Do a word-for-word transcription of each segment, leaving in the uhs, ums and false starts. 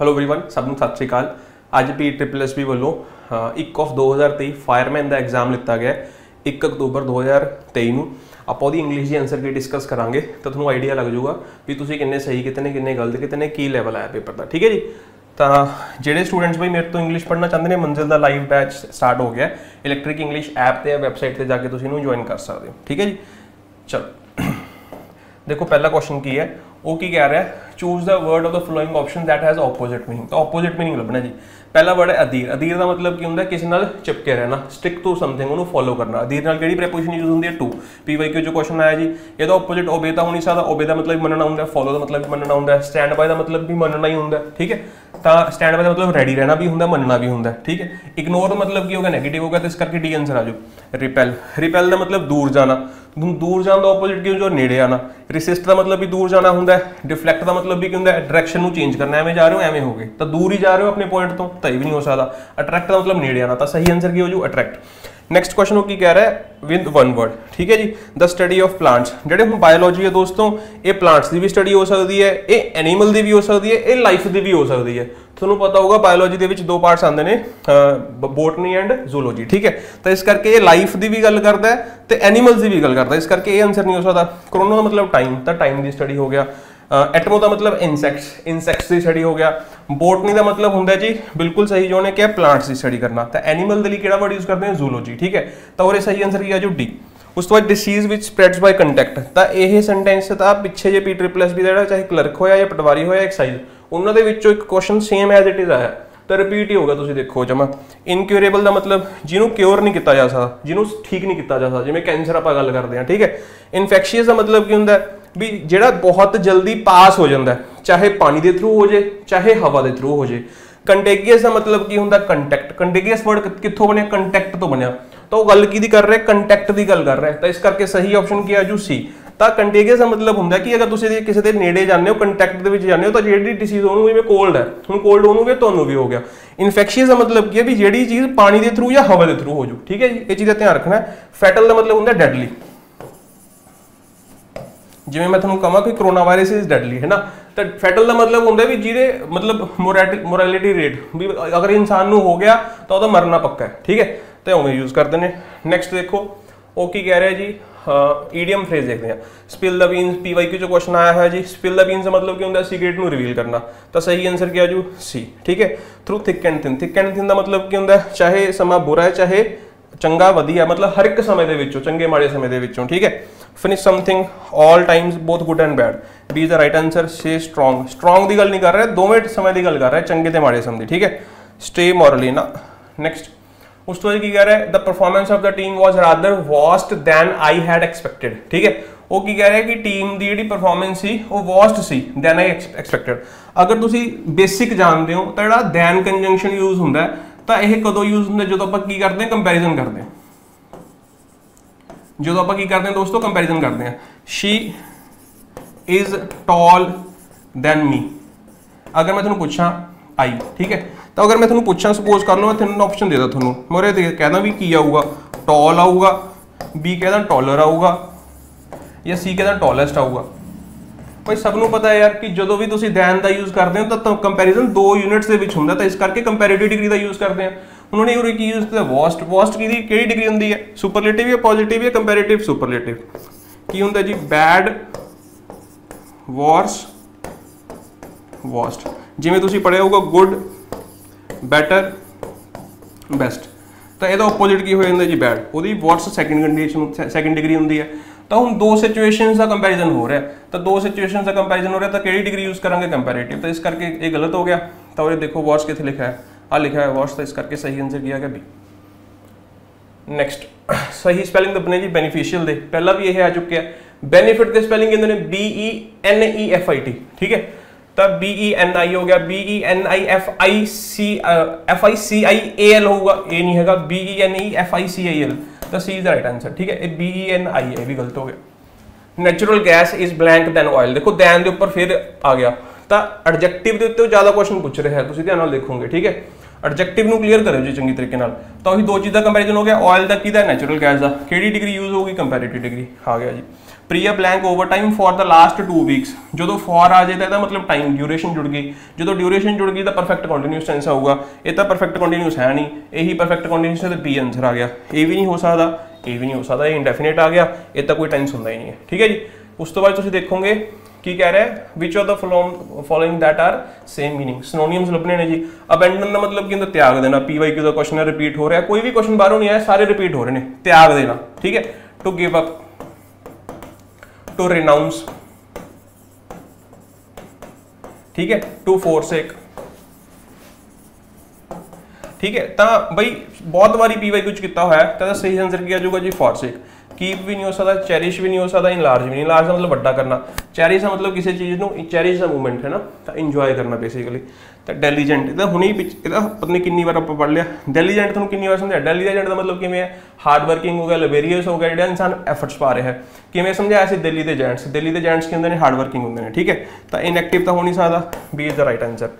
Hello everyone, सबनूं सत श्री अकाल। अज पी ट्रिपल एस बी वालों एक ऑफ दो हज़ार तेई फायरमैन का एग्जाम लिता गया एक अक्तूबर दो हज़ार तेई में। आप इंग्लिश की आंसर की डिस्कस करांगे तो थोड़ा आइडिया लग जाऊगा भी तुसीं कितने सही कितने कितने गलत कितने की लैवल आया पेपर का। ठीक है जी, तो जोड़े स्टूडेंट्स भाई मेरे तो इंग्लिश पढ़ना चाहते हैं, मंजिल का लाइव बैच स्टार्ट हो गया। इलैक्ट्रिक इंग्लिश ऐप या वैबसाइट पर जाके तुसीं ज्वाइन कर सकते हो। ठीक है जी, चलो देखो पहला क्वेश्चन की है, वो की कह रहा है choose the word of the following option that has opposite meaning. तो ऑपोजिट मीनिंग लभना जी। पहला वर्ड है अधीर। अधीर का मतलब की होंगे किसी नाल चिपके रहना, स्टिक टू समथिंग, उन्होंने फॉलो करना। अधीर नाल किहड़ी प्रीपोजिशन यूज होंगी है टू। पी वाई क्यू जो क्वेश्चन आया जी, यदा ऑपोजिट ओबे तो हो नहीं सकता, ओबे का मतलब मनना होंगे, फॉलो का मतलब भी मनना होंगे, स्टैंड बाय का मतलब भी मनना ही होंगे। ठीक है, तो स्टैंड बाय का मतलब रेडी रहना भी होंगे, मनना भी होंगे। ठीक है, इग्नोर मतलब की होगा नैगेटिव होगा, तो इस करके डी आंसर आ जाओ। रिपेल, रिपेल का मतलब दूर जाना, दूर जाने का ऑपोजिट क्यों जो नेड़े आना। रिसिस्ट का मतलब भी दूर जाना होंगे। डिफ्लैक्ट का मतलब भी क्यों होंगे डायरेक्शन को चेंज करना, एवें जा रहे हो एवें हो गए तो दूर ही जा रहे हो अपने पॉइंट तो, तो यह भी नहीं हो सकता। अट्रैक्ट का मतलब नेड़े आना, तो सही आंसर की हो जू अट्रैक्ट। नैक्सट क्वेश्चन वो की कह रहा है विद वन वर्ड। ठीक है जी, द स्टडी ऑफ प्लांट्स। जेडे हम बायोलॉजी है दोस्तों, ये प्लांट्स की भी स्टडी हो सकती है, ये एनीमल की भी हो सकती है, ये लाइफ की भी हो सकती है। थोनों पता होगा बायोलॉजी के दो पार्ट्स आते हैं, बोटनी एंड जूलॉजी। ठीक है, तो इस करके ये लाइफ की भी गल करता है तो एनीमल्स की भी गल करता है, इस करके ये आंसर नहीं हो सकता। क्रोनो का मतलब टाइम, तो टाइम की स्टडी हो गया। एटमो का मतलब इंसैक्ट्स, इंसैक्ट्स की स्टडी हो गया। बोटनी का मतलब होंगे जी बिल्कुल सही जो उन्हें क्या प्लांट्स की स्टडी करना, तो एनीमल के लिए किहड़ा वर्ड यूज करते हैं जूलॉजी। ठीक है, तो और सही आंसर क्या जो डी। उस तो बाद disease which spreads by contact. तो यह सेंटेंस तो पिछे जो पी ट्रिपल एस बी का चाहे क्लर्क होया या पटवारी होया एक्साइज, उन्होंने एक question same as it is आया, तो रिपीट ही होगा। तुम देखो जमा इनक्यूरेबल का मतलब जिन्हों क्योर नहीं किया जा सकता, जिन्हों ठीक नहीं किया जा सकता, जिमें कैंसर आप गल करते हैं। ठीक है, इनफैक्शियस का मतलब की होंगे भी जिहड़ा बहुत जल्दी पास हो जाता है, चाहे पानी के थ्रू हो जाए चाहे हवा के थ्रू हो जाए। कंटेगियस का मतलब की होंगे कंटैक्ट। कंटेगियस वर्ड कितों बनया, कंटैक्ट तो बनया, तो गल की कर रहा है कंटैक्ट की गल कर रहा है, तो इस करके सही ऑप्शन की आजू सी। तो कंटेगियस का मतलब होंगे कि अगर तुम किसी के नेड़े जाने हो, कंटैक्ट के जाने हो, तो जी डिसीज उन्होंने भी कोल्ड है, हम कोल्ड उन्होंने भी तुम्हें भी हो गया। इनफैक्शियस का मतलब की है भी जी चीज़ पानी के थ्रू या हवा के थ्रू हो जाऊ। ठीक है जी, ये चीज़ का ध्यान रखना है। फैटल का मतलब होंगे डेडली, जिमें मैं थोड़ा कह कि कोरोना वायरस इज डेडली है ना, तो फैटल का मतलब होंगे भी जिसे मतलब मोरैट मोरैलिटी रेट भी अगर इंसान हो गया तो वह मरना पक्का है। ठीक है, तो उन्हें यूज करते हैं। नैक्सट देखो वो की कह रहा है जी, ईडियम फ्रेज देखते हैं। Spill the beans, P Y Q जो क्वेश्चन आया है जी। स्पिल द बीन्स मतलब क्या होंगे सीक्रेट को रिवील करना, तो सही आंसर क्या जो सी। ठीक है, through thick and thin. Thick and thin का मतलब क्या होंगे चाहे समा बुरा है चाहे चंगा वधिया, मतलब हर एक समय के विचों, चंगे माड़े समय के विचों। ठीक है, finish something all times both good and bad, B is the right answer. से स्ट्रॉन्ग, स्ट्रॉन्ग की गल नहीं कर रहा है, दोवें समय की गल कर रहा है, चंगे तो माड़े समय की। ठीक है, स्टे मॉरली ना। नैक्सट उस तो की कह रहा है the performance of the team was rather worst than I had expected. ठीक है, वो की कह रहा है कि टीम की जी परफॉर्मेंस सी वो वॉस्ट सी दैन आई एक्सपैक्टेड। अगर तुम बेसिक जानते हो तो जो दैन कंजंक्शन यूज होंगे, तो यह कदों यूज होंगे जो आप की करते हैं कंपैरिजन करते हैं, जो आप की करते हैं दोस्तों कंपैरिजन करते हैं। She is tall than me, अगर मैं तुम्हें पूछा आई। ठीक है, तो अगर मैं तुम्हें पूछा सपोज कर लो मैं तुम्हें ऑप्शन देता थोनों, मैं कहना भी की आऊगा टॉल आऊगा, बी कहना टॉलर आऊगा, या सी कहना टॉलेस्ट आऊगा। भाई सबनों पता है यार कि जो भी तुम दैन का यूज करते हो तो कंपैरिजन दो यूनिट्स के बीच होंगे, तो इस करके कंपैरेटिव डिग्री का यूज करते हैं। उन्होंने उन्हें की यूज किया वॉस्ट, वॉस्ट की किहड़ी डिग्री होंगी है सुपरलेटिव या पॉजिटिव या कंपैरेटिव। सुपरलेटिव की होंगे जी बैड वॉर्स वॉस्ट, जिमें तुम पढ़े होगा गुड बैटर बेस्ट, तो यह ओपोजिट की हो जाता जी बैड, वो what's second condition second degree होंगी है। तो हम दो सिचुएशन का कंपैरिजन हो रहा है, तो दो सिचुएशन का कंपैरिजन हो रहा है तो किहड़ी डिग्री यूज करेंगे कंपैरेटिव, तो इस करके ये गलत हो गया। तो ये देखो वॉट्स कितने लिखा है, आ लिखा है वॉट्स, तो इस करके सही आंसर किया गया बी। नैक्सट सही स्पैलिंग तो अपने जी बेनीफिशियल दे, पहला भी यह आ चुके हैं। बेनीफिट की स्पैलिंग इन्होंने B E N E F I T. ठीक है, बी ई एन आई हो गया, B E N I F I C F I C I A L होगा, ए नहीं है B E N E F I C I L, तो C is the right answer. ठीक है, B E N आई ए भी गलत हो गया। Natural gas is blank than oil, देखो दैन के ऊपर फिर आ गया, तो एडजेक्टिव के उत्ते ज़्यादा क्वेश्चन पूछ रहे हैं, तुम ध्यान से देखोगे। ठीक है, एडजेक्टिव को क्लीयर करो जी चंगी तरीके नाल, तो वही दो चीज़ का कंपैरिजन हो गया ऑयल का, कि नैचुरल गैस का, किहड़ी डिग्री यूज होगी कंपैरेटिव डिग्री आ गया जी। Priya blank over time for the last two weeks, जो तो फॉर आ जाता है तो मतलब टाइम ड्यूरेशन जुड़ गई, जो तो ड्यूरेशन जुड़ गई तो परफेक्ट कंटीन्यूअस टेंस होगा। ये तो परफेक्ट कंटीन्यूअस है नहीं, यही परफेक्ट कंटीन्यूअस है तो बी आंसर आ गया। ये भी नहीं हो सकता, ये भी नहीं हो सकता, ये इंडेफिनेट आ गया, ये तो कोई टेंस होता ही नहीं है। ठीक है जी, उस तो बाद तुम देखोगे की कह रहा है which of the following that are same meaning, synonyms लभने ने जी। अबैंडन का मतलब कि त्याग देना, पी वाई क्यू का क्वेश्चन रिपीट हो रहा है, कोई भी क्वेश्चन बाहरों नहीं आया, सारे रिपीट हो रहे हैं, त्याग देना। ठीक है, to give up, to renounce, ठीक है, टू फोरसेक। ठीक है, तो बई बहुत बारी पीवाई कुछ किया हुआ है तो सही आंसर किया जाएगा जी फोरसेक। कीप भी नहीं हो सकता, चेरिश भी नहीं हो सकता, इनलार्ज भी नहीं। इनलार्ज का मतलब बड़ा करना, चेरिश का मतलब किसी चीज़ को, चेरिश का मूवमेंट है ना, तो इंजॉय करना बेसिकली। तो डेलीजेंट इधर हूँ ही पता नहीं कितनी बार आप पढ़ लिया, डेलीजेंट थोड़ा कितनी बार समझाया। डेलीजेंट का मतलब किमें है, हार्ड वर्किंग हो गया, लेबेरियस हो गया, जो इंसान एफर्ट्स पा रहा है। किमें समझाया अस दिल्ली के जेंट्स, दिल्ली के जेंट्स के अंदर हार्ड वर्किंग होंगे ने। ठीक है, तो इनएक्टिव तो हो नहीं सकता, B is the right answer.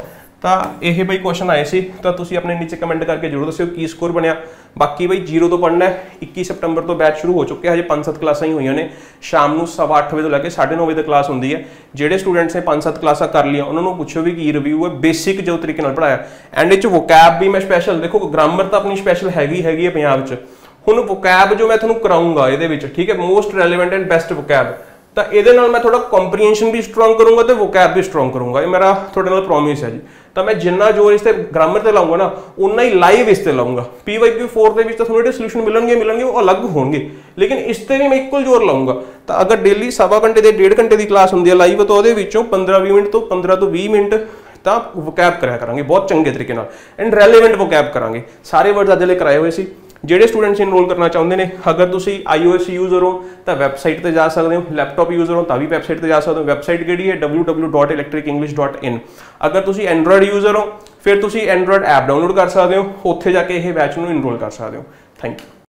तो यह बई क्वेश्चन आए थे, तो तुम अपने नीचे कमेंट करके जरूर दस्यो की स्कोर बनया। बाकी बई जीरो तो पढ़ना है, इक्की सितंबर तो बैच शुरू हो चुके, हजे पांच सत्त क्लासा ही हुई ने, शाम को सवा अठ बजे तो लैके साढ़े नौ बजे तक क्लास होंगी है। जोड़े स्टूडेंट्स ने पांच सत्त क्लासा कर लिया, उन्होंने पूछो भी की रिव्यू है, बेसिक जो तरीके नाल पढ़ाया। एंड इच वोकैब भी मैं स्पैशल, देखो ग्रामर तो अपनी स्पैशल हैगी हैगी है पंजाब च, हुण वोकैब जो मैं तुहानूं कराऊंगा इहदे विच, ठीक है, most relevant and best vocab, तो ये मैं थोड़ा कॉम्प्रीहेंशन भी स्ट्रॉन्ग करूँगा तो वोकैब भी स्ट्रॉन्ग करूँगा, ये मेरा थोड़े नाल प्रॉमिस है जी। तो मैं जिन्ना जोर इस ग्रामर से लाऊंगा ना, उन्ना ही लाइव इसते लाऊंगा। पी वाई क्यू फोर के थोड़े सोल्यूशन मिलने मिलने वो अलग होंगे, लेकिन इसते भी मैं इक्वल जोर लाऊंगा। तो अगर डेली सवा घंटे से डेढ़ घंटे की क्लास होंगी है लाइव, तो वो पंद्रह भी मिनट तो पंद्रह तो भी मिनट तो वोकैब कराया करांगे बहुत चंगे तरीके एंड रेलेवेंट वोकैब करांगे। सारे वर्ड अदले कराए हुए सी, ਜਿਹੜੇ स्टूडेंट्स इनरोल करना चाहते हैं, अगर तुसी आईओएस यूजर हो तो वैबसाइट पर जा सकते हो, लैपटॉप यूजर हो तो भी वैबसाइट पर जा सकते हो। वैबसाइट किहड़ी है, W W dot Electric English dot in. अगर तुसी एंड्रॉयड यूजर हो फिर तुसी एंड्रॉयड ऐप डाउनलोड कर सकते हो, उत्थे जाके इह बैच नूं इनरोल कर सकते हो। Thank you.